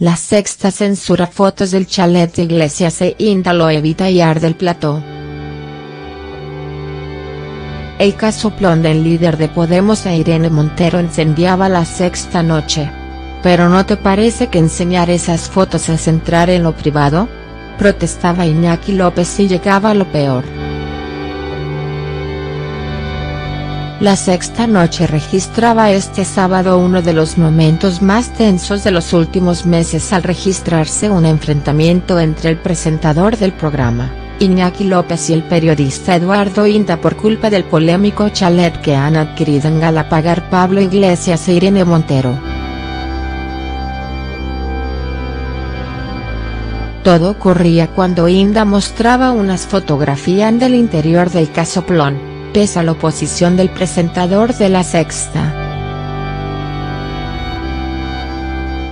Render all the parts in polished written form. La Sexta censura fotos del chalet de Iglesias e Inda, lo evita y arde el plató. El caso Plon del líder de Podemos e Irene Montero incendiaba La Sexta Noche. ¿Pero no te parece que enseñar esas fotos es entrar en lo privado?, protestaba Iñaki López, y llegaba lo peor. La Sexta Noche registraba este sábado uno de los momentos más tensos de los últimos meses al registrarse un enfrentamiento entre el presentador del programa, Iñaki López, y el periodista Eduardo Inda por culpa del polémico chalet que han adquirido en Galapagar Pablo Iglesias e Irene Montero. Todo ocurría cuando Inda mostraba unas fotografías del interior del casoplón, pese a la oposición del presentador de La Sexta.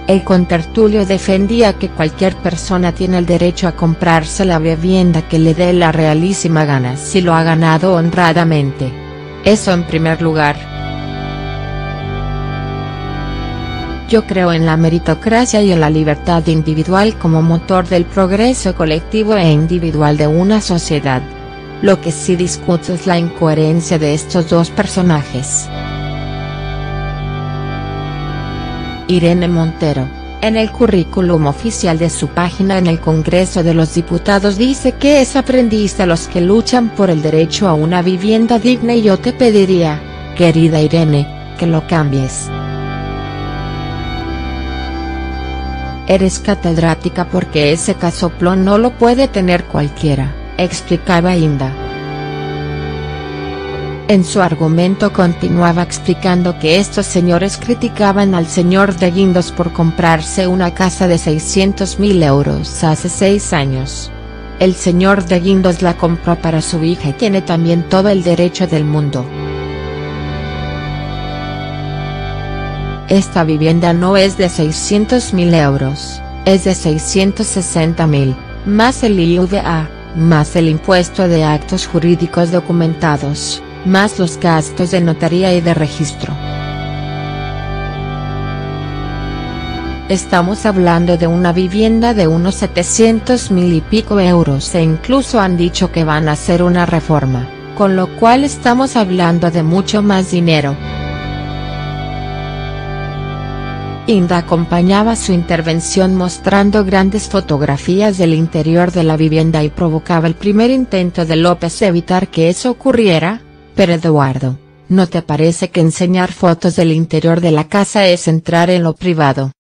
El contertulio defendía que cualquier persona tiene el derecho a comprarse la vivienda que le dé la realísima gana si lo ha ganado honradamente. Eso en primer lugar. Yo creo en la meritocracia y en la libertad individual como motor del progreso colectivo e individual de una sociedad. Lo que sí discuto es la incoherencia de estos dos personajes. Irene Montero, en el currículum oficial de su página en el Congreso de los Diputados, dice que es aprendiz de los que luchan por el derecho a una vivienda digna, y yo te pediría, querida Irene, que lo cambies. Eres catedrática porque ese casoplón no lo puede tener cualquiera, explicaba Inda. En su argumento continuaba explicando que estos señores criticaban al señor de Guindos por comprarse una casa de 600.000 euros hace 6 años. El señor de Guindos la compró para su hija y tiene también todo el derecho del mundo. Esta vivienda no es de 600.000 euros, es de 660.000, más el IVA, más el impuesto de actos jurídicos documentados, más los gastos de notaría y de registro. Estamos hablando de una vivienda de unos 700.000 y pico euros, e incluso han dicho que van a hacer una reforma, con lo cual estamos hablando de mucho más dinero. Inda acompañaba su intervención mostrando grandes fotografías del interior de la vivienda y provocaba el primer intento de López de evitar que eso ocurriera. Pero Eduardo, ¿no te parece que enseñar fotos del interior de la casa es entrar en lo privado?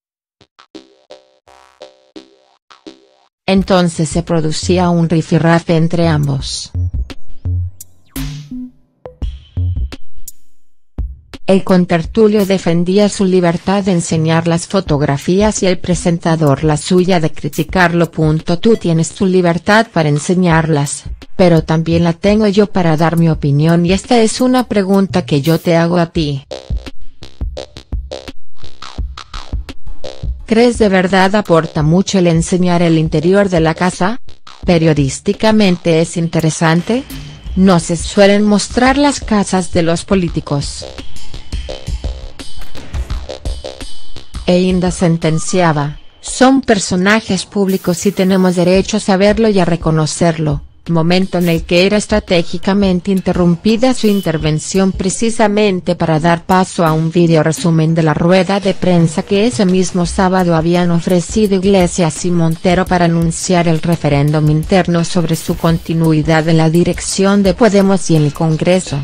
Entonces se producía un rifirrafe entre ambos. El contertulio defendía su libertad de enseñar las fotografías y el presentador la suya de criticarlo. Tú tienes tu libertad para enseñarlas, pero también la tengo yo para dar mi opinión, y esta es una pregunta que yo te hago a ti. ¿Crees de verdad aporta mucho el enseñar el interior de la casa? ¿Periodísticamente es interesante? No se suelen mostrar las casas de los políticos. E Inda sentenciaba, son personajes públicos y tenemos derecho a saberlo y a reconocerlo. Momento en el que era estratégicamente interrumpida su intervención precisamente para dar paso a un video resumen de la rueda de prensa que ese mismo sábado habían ofrecido Iglesias y Montero para anunciar el referéndum interno sobre su continuidad en la dirección de Podemos y en el Congreso.